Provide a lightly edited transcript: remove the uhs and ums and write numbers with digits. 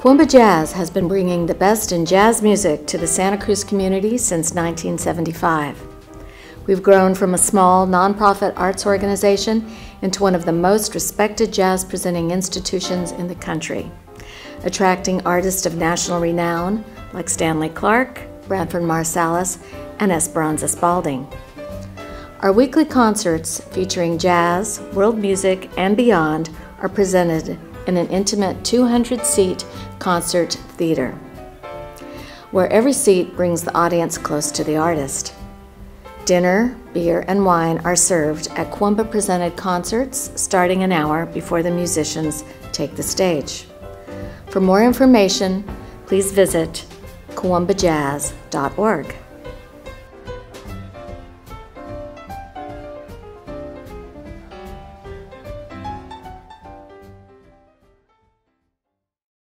Kuumbwa Jazz has been bringing the best in jazz music to the Santa Cruz community since 1975. We've grown from a small nonprofit arts organization into one of the most respected jazz presenting institutions in the country, attracting artists of national renown like Stanley Clarke, Branford Marsalis, and Esperanza Spalding. Our weekly concerts featuring jazz, world music, and beyond are presented in an intimate 200-seat concert theater, where every seat brings the audience close to the artist. Dinner, beer, and wine are served at Kuumbwa-presented concerts starting an hour before the musicians take the stage. For more information, please visit KuumbwaJazz.org.